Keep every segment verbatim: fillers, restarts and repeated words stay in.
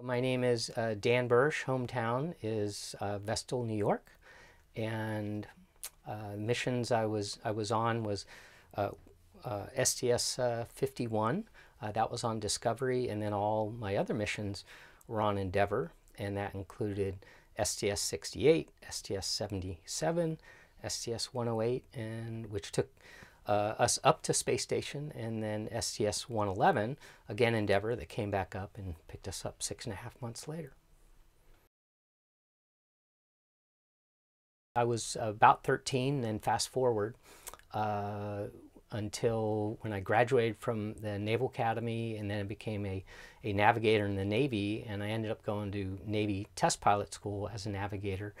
My name is uh, Dan Bursch. Hometown is uh, Vestal, New York, and uh, missions I was I was on was uh, uh, S T S fifty-one. Uh, uh, that was on Discovery, and then all my other missions were on Endeavour, and that included S T S sixty-eight, S T S seventy-seven, S T S one oh eight, and which took Uh, us up to Space Station, and then S T S one eleven, again Endeavour, that came back up and picked us up six and a half months later. I was about thirteen, then fast forward uh, until when I graduated from the Naval Academy, and then I became a, a navigator in the Navy, and I ended up going to Navy test pilot school as a navigator.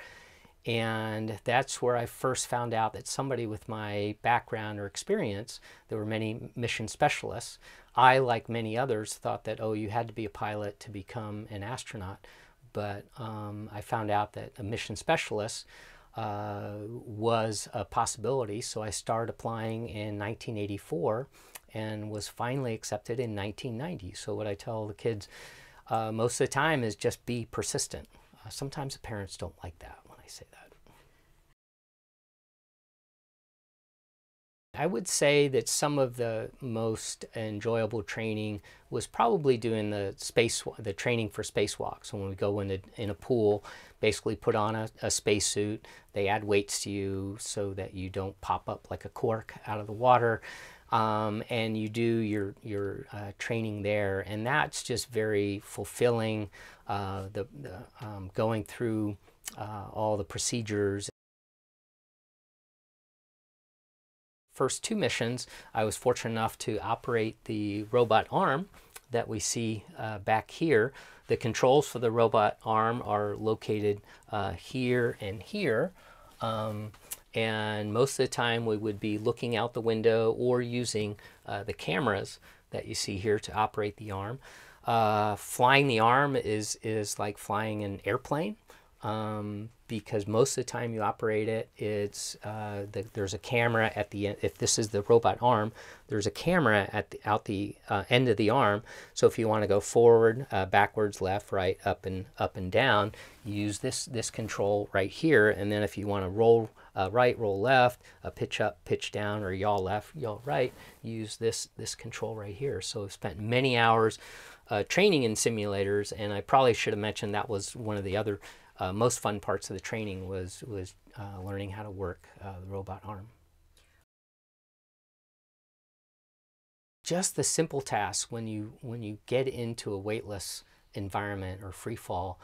And that's where I first found out that somebody with my background or experience, there were many mission specialists, I, like many others, thought that, oh, you had to be a pilot to become an astronaut. But um, I found out that a mission specialist uh, was a possibility, so I started applying in nineteen eighty-four and was finally accepted in nineteen ninety. So what I tell the kids uh, most of the time is just be persistent. Uh, sometimes the parents don't like that. Say that. I would say that some of the most enjoyable training was probably doing the space, the training for spacewalks. So when we go in a, in a pool, basically put on a, a spacesuit, they add weights to you so that you don't pop up like a cork out of the water, um, and you do your your uh, training there, and that's just very fulfilling. Uh, the, the um, going through. Uh, all the procedures. First two missions, I was fortunate enough to operate the robot arm that we see uh, back here. The controls for the robot arm are located uh, here and here. Um, and most of the time we would be looking out the window or using uh, the cameras that you see here to operate the arm. Uh, flying the arm is, is like flying an airplane. Um, because most of the time you operate it, it's uh, the, there's a camera at the end. If this is the robot arm, there's a camera at the, out the uh, end of the arm. So if you want to go forward, uh, backwards, left, right, up and up and down, you use this this control right here. And then if you want to roll uh, right, roll left, uh, pitch up, pitch down, or yaw left, yaw right, use this this control right here. So I've spent many hours uh, training in simulators, and I probably should have mentioned that was one of the other. Uh, most fun parts of the training was, was uh, learning how to work uh, the robot arm. Just the simple tasks when you, when you get into a weightless environment or free fall,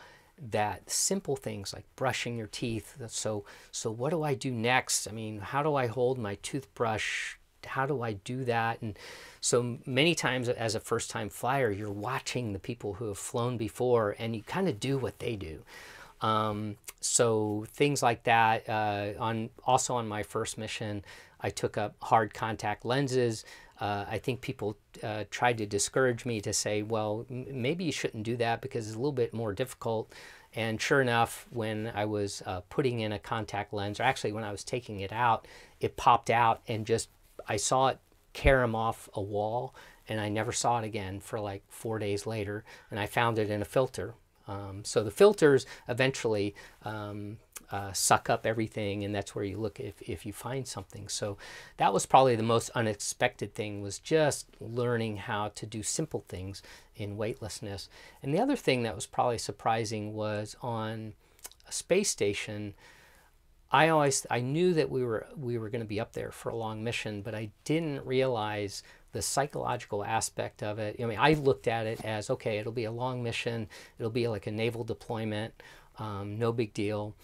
that simple things like brushing your teeth. So, so what do I do next? I mean, how do I hold my toothbrush? How do I do that? And so many times as a first-time flyer, you're watching the people who have flown before, and you kind of do what they do. Um, so things like that. Uh, on also on my first mission, I took up hard contact lenses. Uh, I think people uh, tried to discourage me to say, well, m maybe you shouldn't do that because it's a little bit more difficult. And sure enough, when I was uh, putting in a contact lens, or actually when I was taking it out, it popped out and just I saw it carom off a wall, and I never saw it again for like four days later, and I found it in a filter. Um, so the filters eventually um, uh, suck up everything, and that's where you look if, if you find something. So that was probably the most unexpected thing, was just learning how to do simple things in weightlessness. And the other thing that was probably surprising was on a space station, I always I knew that we were we were going to be up there for a long mission, but I didn't realize the psychological aspect of it. I mean, I looked at it as, okay, it'll be a long mission, it'll be like a naval deployment, um, no big deal.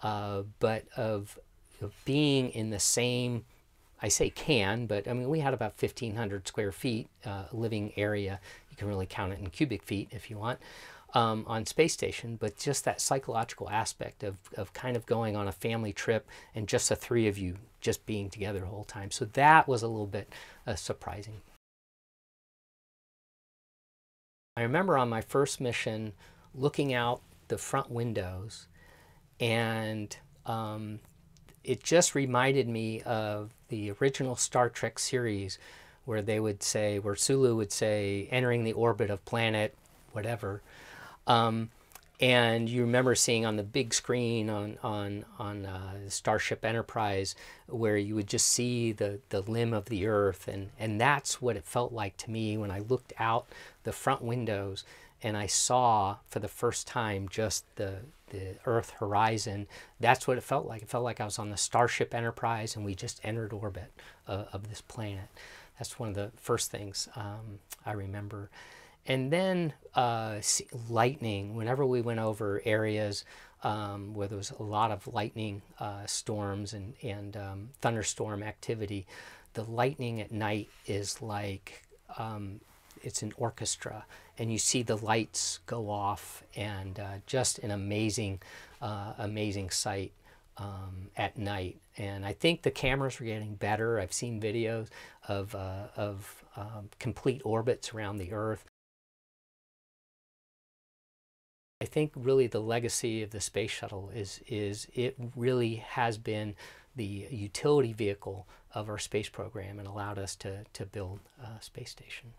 Uh, but of, of being in the same, I say can, but I mean we had about fifteen hundred square feet uh, living area. You can really count it in cubic feet if you want. Um, on Space Station, but just that psychological aspect of, of kind of going on a family trip and just the three of you just being together the whole time. So that was a little bit uh, surprising. I remember on my first mission looking out the front windows, and um, it just reminded me of the original Star Trek series where they would say, where Sulu would say, entering the orbit of planet, whatever. Um, and you remember seeing on the big screen on on on uh, Starship Enterprise, where you would just see the the limb of the Earth, and and that's what it felt like to me when I looked out the front windows and I saw for the first time just the the Earth horizon. That's what it felt like. It felt like I was on the Starship Enterprise, and we just entered orbit uh, of this planet. That's one of the first things um, I remember. And then uh, lightning, whenever we went over areas um, where there was a lot of lightning uh, storms and, and um, thunderstorm activity, the lightning at night is like, um, it's an orchestra. And you see the lights go off, and uh, just an amazing, uh, amazing sight um, at night. And I think the cameras were getting better. I've seen videos of, uh, of um, complete orbits around the Earth. I think really the legacy of the space shuttle is, is it really has been the utility vehicle of our space program and allowed us to, to build a space station.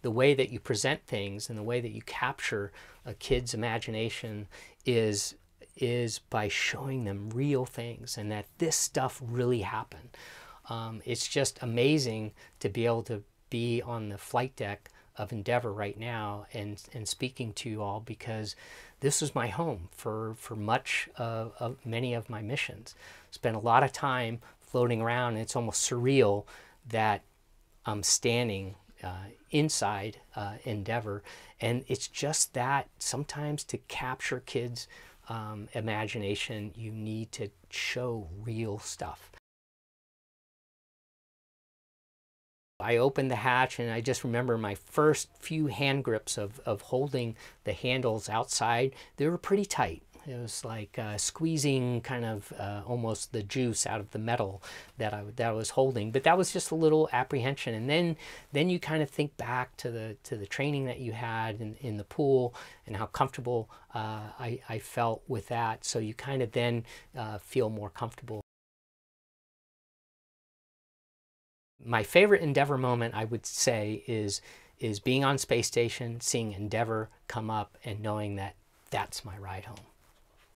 The way that you present things and the way that you capture a kid's imagination is, is by showing them real things and that this stuff really happened. Um, it's just amazing to be able to be on the flight deck of Endeavour right now and, and speaking to you all, because this was my home for, for much of, of many of my missions. Spent a lot of time floating around, and it's almost surreal that I'm standing uh, inside uh, Endeavour. And it's just that sometimes to capture kids' um, imagination, you need to show real stuff. I opened the hatch, and I just remember my first few hand grips of, of holding the handles outside. They were pretty tight. It was like uh, squeezing kind of uh, almost the juice out of the metal that I, that I was holding. But that was just a little apprehension. And then then you kind of think back to the to the training that you had in, in the pool and how comfortable uh, I, I felt with that. So you kind of then uh, feel more comfortable. My favorite Endeavour moment, I would say, is, is being on Space Station, seeing Endeavour come up, and knowing that that's my ride home.